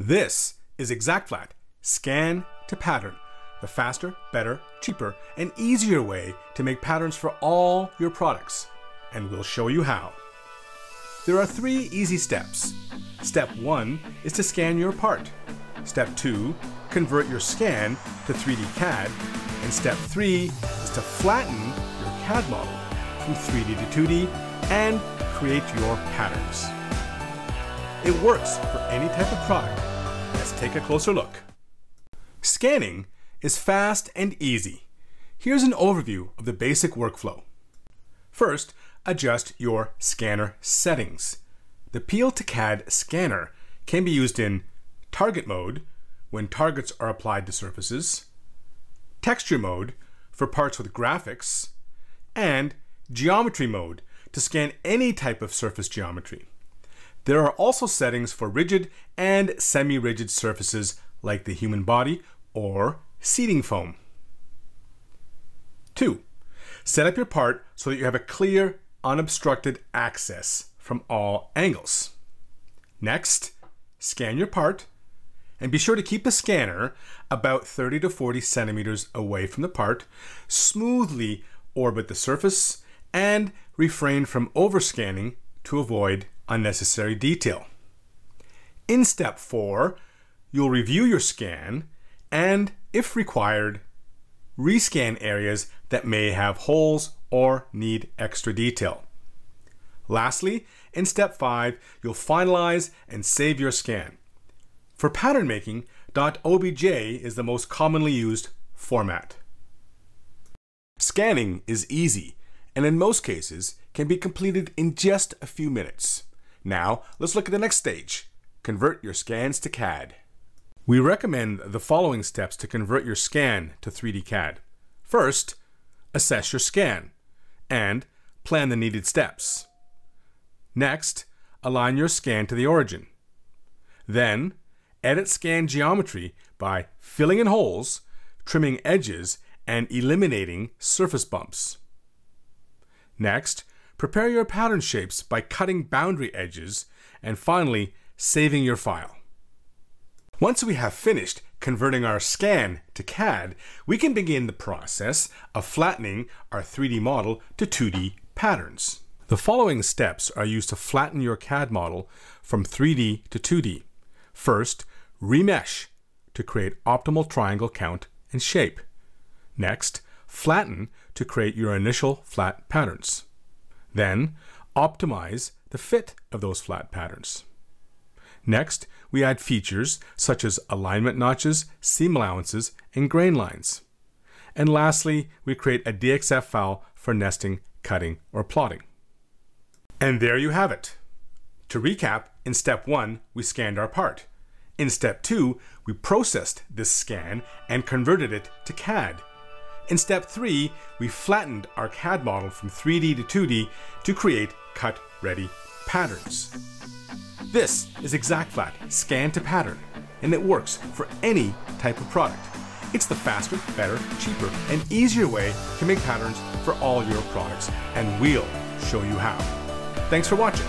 This is ExactFlat, scan to pattern, the faster, better, cheaper, and easier way to make patterns for all your products. And we'll show you how. There are three easy steps. Step one is to scan your part. Step two, convert your scan to 3D CAD. And step three is to flatten your CAD model from 3D to 2D and create your patterns. It works for any type of product. Let's take a closer look. Scanning is fast and easy. Here's an overview of the basic workflow. First, adjust your scanner settings. The Peel to CAD scanner can be used in target mode, when targets are applied to surfaces, texture mode for parts with graphics, and geometry mode to scan any type of surface geometry. There are also settings for rigid and semi-rigid surfaces like the human body or seating foam. 2. Set up your part so that you have a clear, unobstructed access from all angles. Next, scan your part and be sure to keep the scanner about 30 to 40 centimeters away from the part, smoothly orbit the surface, and refrain from overscanning to avoid unnecessary detail. In step 4, you'll review your scan and, if required, rescan areas that may have holes or need extra detail. Lastly, in step 5, you'll finalize and save your scan. For pattern making, .obj is the most commonly used format. Scanning is easy, and in most cases, can be completed in just a few minutes. Now, let's look at the next stage. Convert your scans to CAD. We recommend the following steps to convert your scan to 3D CAD. First, assess your scan and plan the needed steps. Next, align your scan to the origin. Then, edit scan geometry by filling in holes, trimming edges, and eliminating surface bumps. Next, prepare your pattern shapes by cutting boundary edges, and finally, saving your file. Once we have finished converting our scan to CAD, we can begin the process of flattening our 3D model to 2D patterns. The following steps are used to flatten your CAD model from 3D to 2D. First, remesh to create optimal triangle count and shape. Next, flatten to create your initial flat patterns. Then, optimize the fit of those flat patterns. Next, we add features such as alignment notches, seam allowances, and grain lines. And lastly, we create a DXF file for nesting, cutting, or plotting. And there you have it. To recap, in step 1, we scanned our part. In step 2, we processed this scan and converted it to CAD. In step 3, we flattened our CAD model from 3D to 2D to create cut-ready patterns. This is ExactFlat, scan to pattern, and it works for any type of product. It's the faster, better, cheaper, and easier way to make patterns for all your products, and we'll show you how. Thanks for watching.